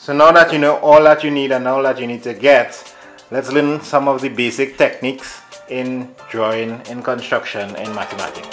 So now that you know all that you need and all that you need to get, let's learn some of the basic techniques in drawing, in construction, in mathematics.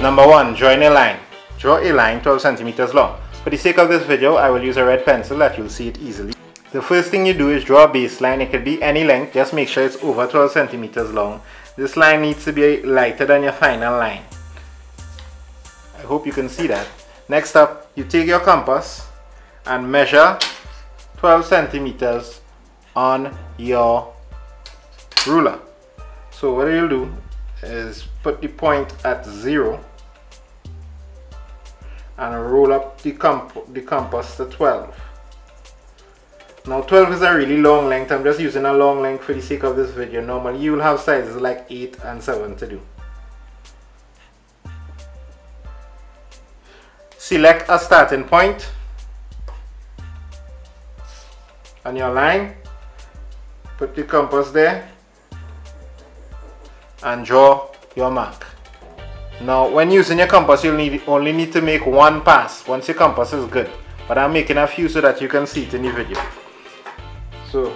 Number one, drawing a line. Draw a line 12 centimeters long. For the sake of this video, I will use a red pencil that you'll see it easily. The first thing you do is draw a baseline. It could be any length, just make sure it's over 12 centimeters long. This line needs to be lighter than your final line. I hope you can see that. Next up, you take your compass and measure 12 centimeters on your ruler. So what you'll do is put the point at 0 and roll up the compass to 12. Now 12 is a really long length. I'm just using a long length for the sake of this video. Normally you will have sizes like 8 and 7 to do. Select a starting point on your line, put the compass there and draw your mark. Now when using your compass, you'll only need to make one pass once your compass is good, but I'm making a few so that you can see it in the video. So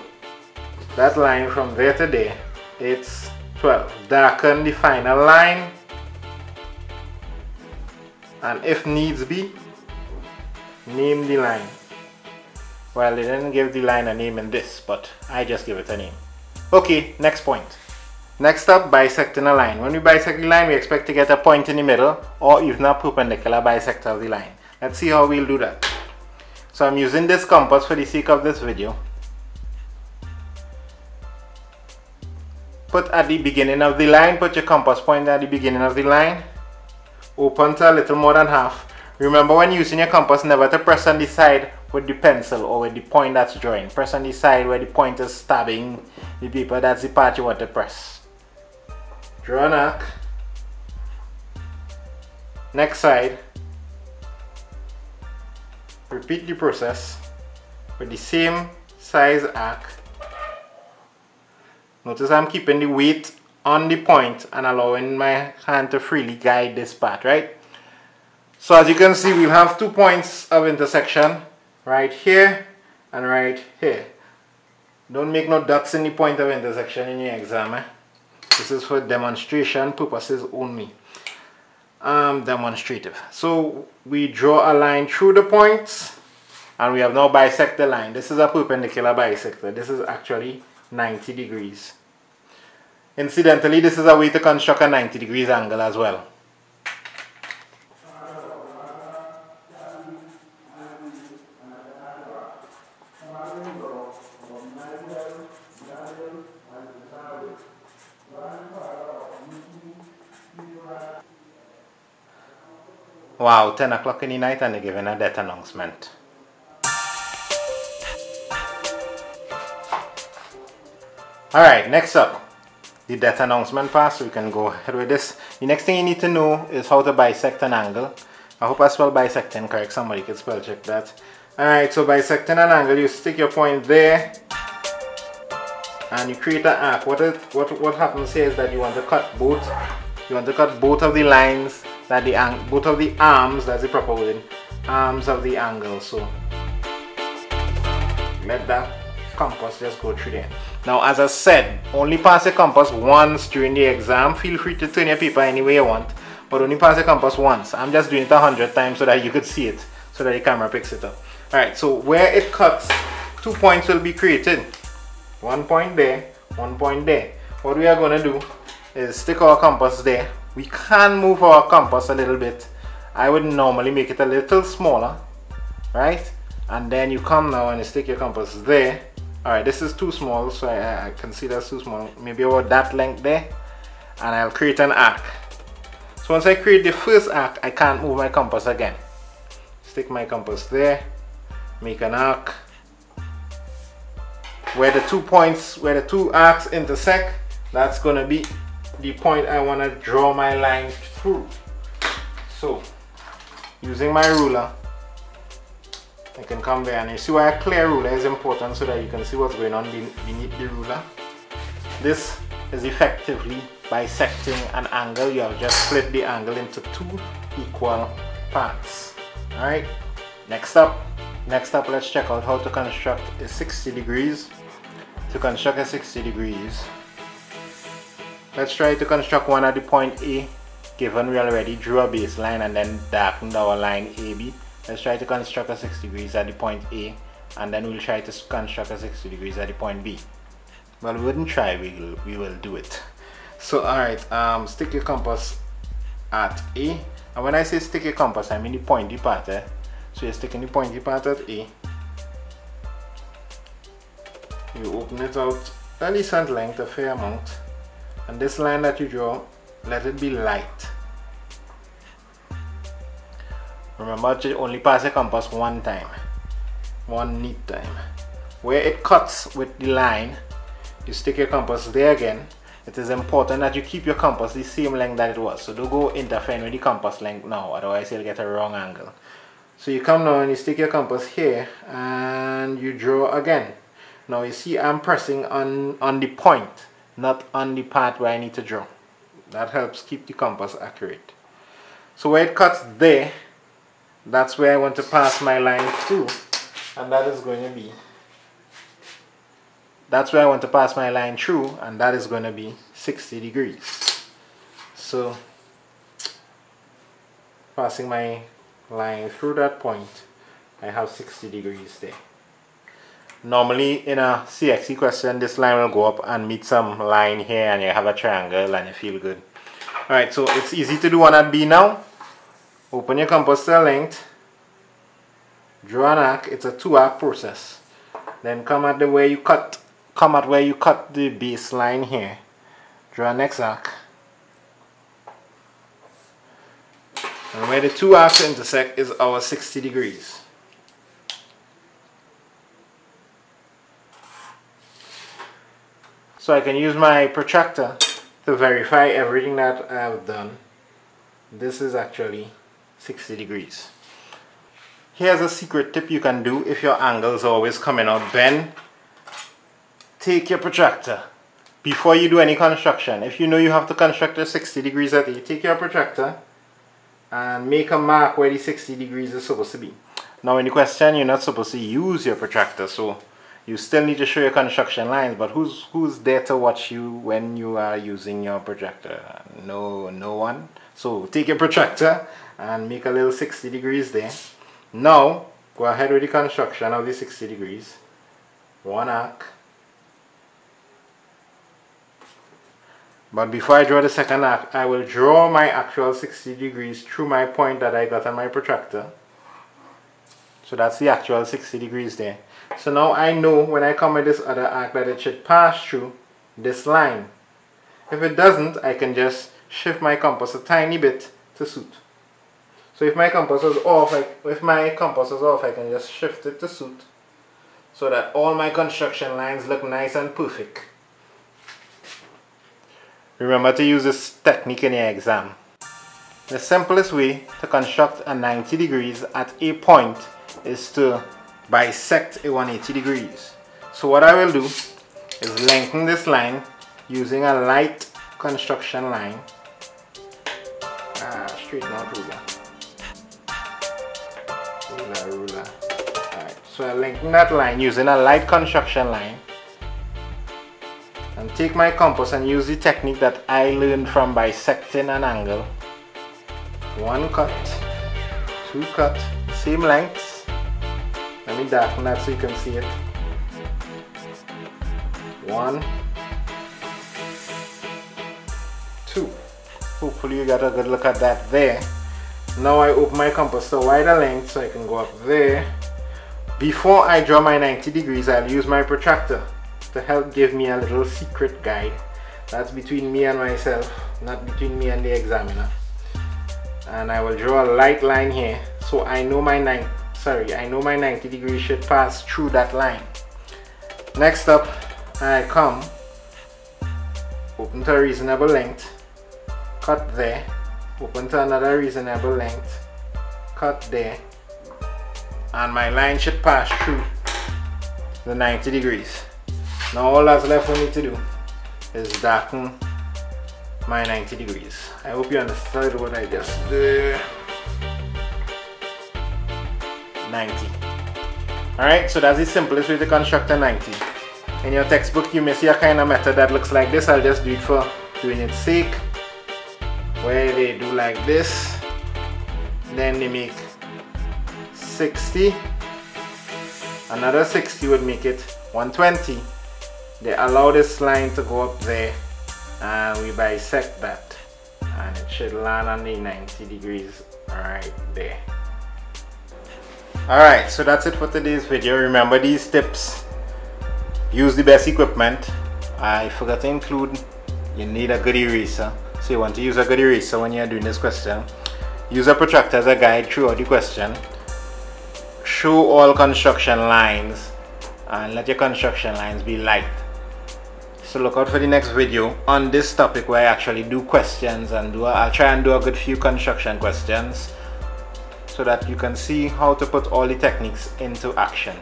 that line from there to there, it's 12. Darken the final line and if needs be, name the line. Well, they didn't give the line a name in this, but I just give it a name. Okay, next point. Next up, bisecting a line. When we bisect the line, we expect to get a point in the middle or even a perpendicular bisector of the line. Let's see how we'll do that. So I'm using this compass for the sake of this video. Put at the beginning of the line, put your compass point at the beginning of the line. Open to a little more than half. Remember when using your compass, never to press on the side with the pencil or with the point that's drawing. Press on the side where the point is stabbing the paper. That's the part you want to press. Draw an arc. Next side. Repeat the process with the same size arc. Notice I'm keeping the weight on the point and allowing my hand to freely guide this part, right? So as you can see, we have 2 points of intersection, right here and right here. Don't make no dots in the point of intersection in your exam, eh? This is for demonstration purposes only. Demonstrative. So we draw a line through the points and we have now bisected the line. This is a perpendicular bisector. This is actually 90 degrees. Incidentally, this is a way to construct a 90 degrees angle as well. Wow, 10 o'clock in the night and they're giving a death announcement. Alright, next up, the death announcement part, so we can go ahead with this. The next thing you need to know is how to bisect an angle. I hope I spelled bisecting correct. Somebody could spell check that. Alright, so bisecting an angle, you stick your point there and you create an arc. What happens here is that you want to cut both. You want to cut both of the lines, that both of the arms, that's the proper word, arms of the angle. So let that compass just go through there. Now as I said, only pass a compass once during the exam. Feel free to turn your paper any way you want, but only pass a compass once. I'm just doing it 100 times so that you could see it, so that the camera picks it up. Alright, so where it cuts, 2 points will be created. One point there, one point there. What we are going to do is stick our compass there. We can move our compass a little bit. I would normally make it a little smaller, right? And then you come now and you stick your compass there. Alright, this is too small, so I can see that's too small. Maybe about that length there. And I'll create an arc. So once I create the first arc, I can't move my compass again. Stick my compass there. Make an arc. Where the 2 arcs intersect, that's going to be the point I want to draw my line through. So using my ruler, I can come there and you see why a clear ruler is important, so that you can see what's going on beneath the ruler. This is effectively bisecting an angle. You have just split the angle into two equal parts. All right, next up let's check out how to construct a 60 degrees. To construct a 60 degrees, let's try to construct one at the point A. Given we already drew a baseline and then darkened our line AB, let's try to construct a 60 degrees at the point A, and then we'll try to construct a 60 degrees at the point B. Well, we wouldn't try, we will do it. So alright, stick your compass at A, and when I say stick your compass, I mean the pointy part, eh? So you're sticking the pointy part at A, you open it out a decent length, a fair amount, and this line that you draw, let it be light. Remember to only pass the compass one time, one neat time. Where it cuts with the line, you stick your compass there again. It is important that you keep your compass the same length that it was, so don't go interfering with the compass length now, otherwise you'll get a wrong angle. So you come now and you stick your compass here and you draw again. Now you see I'm pressing on the point, not on the part where I need to draw. That helps keep the compass accurate. So where it cuts there, that's where I want to pass my line through, and that is going to be, that's where I want to pass my line through, and that is going to be 60 degrees. So passing my line through that point, I have 60 degrees there. Normally in a CXE question, this line will go up and meet some line here and you have a triangle and you feel good. Alright, so it's easy to do one at B now. Open your compass to length, draw an arc. It's a two arc process. Then come at where you cut the baseline here, draw next arc, and where the two arcs intersect is our 60 degrees. So I can use my protractor to verify everything that I have done. This is actually 60 degrees. Here's a secret tip you can do if your angle is always coming out bent. Take your protractor. Before you do any construction, if you know you have to construct a 60 degrees at A, take your protractor and make a mark where the 60 degrees is supposed to be. Now in the question, you're not supposed to use your protractor, so you still need to show your construction lines, but who's there to watch you when you are using your protractor? No one. So take your protractor and make a little 60 degrees there. Now go ahead with the construction of the 60 degrees. One arc. But before I draw the second arc, I will draw my actual 60 degrees through my point that I got on my protractor. So that's the actual 60 degrees there. So now I know when I come with this other arc that it should pass through this line. If it doesn't, I can just shift my compass a tiny bit to suit. So if my compass is off, I can just shift it to suit so that all my construction lines look nice and perfect. Remember to use this technique in your exam. The simplest way to construct a 90 degrees at a point is to bisect a 180 degrees. So what I will do is lengthen this line using a light construction line. Straighten out ruler. Ruler. Alright, so I lengthen that line using a light construction line and take my compass and use the technique that I learned from bisecting an angle. One cut, two cut, same length. Let me darken that so you can see it. One, two. Hopefully you got a good look at that there. Now I open my compass to wider length so I can go up there. Before I draw my 90 degrees, I'll use my protractor to help give me a little secret guide. That's between me and myself, not between me and the examiner. And I will draw a light line here so I know my 90 degrees should pass through that line. Next up, I come, open to a reasonable length, cut there, open to another reasonable length, cut there, and my line should pass through the 90 degrees. Now all that's left for me to do is darken my 90 degrees. I hope you understood what I just did. 90. Alright, so that's the simplest way to construct a 90. In your textbook you may see a kind of method that looks like this. I'll just do it for doing its sake, where they do like this, then they make 60, another 60 would make it 120. They allow this line to go up there and we bisect that and it should land on the 90 degrees right there. Alright, so that's it for today's video. Remember these tips. Use the best equipment. I forgot to include, you need a good eraser. So you want to use a good eraser when you're doing this question. Use a protractor as a guide throughout the question. Show all construction lines and let your construction lines be light. So look out for the next video on this topic where I actually do questions and I'll try and do a good few construction questions, so that you can see how to put all the techniques into action.